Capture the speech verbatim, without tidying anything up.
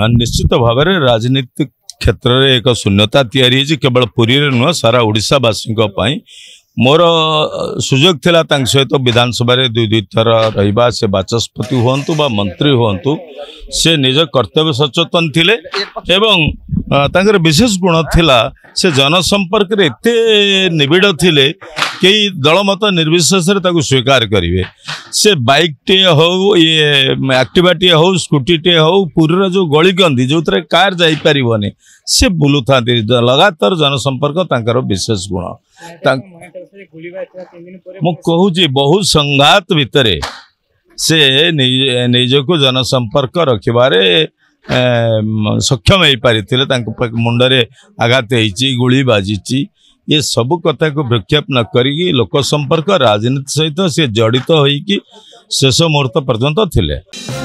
निश्चित भाव में राजनीतिक क्षेत्र में एक शून्यता या केवल पुरी नुह सारा ओडावासी मोर सुजोग था सहित तो विधानसभा दुई दुई थर रहा से बाचस्पति हूँ बा मंत्री हूँ से निज कर्तव्य सचेतन थिले एवं तांकर विशेष गुण थिला से जनसंपर्क रे एते निबिड़ थिले कई दल मत निर्विशेष स्वीकार करेंगे से बाइक टे हो ये एक्टिवा टे हो स्कूटी टे हो पूरीर जो गली गंदी जो थरे कार जाई परिवने से बुलू था लगातार जनसंपर्क तांकर विशेष गुण मु कहूँ बहुत संघात भितर से निजको जनसंपर्क रखबारे सक्षम हो पारे मुंडरे आघात होती गोली बाजी ये सब कथा को विक्षेप न करी लोक संपर्क राजनीति सहित से जड़ित तो होइकी शेष मुहूर्त पर्यंत थिले।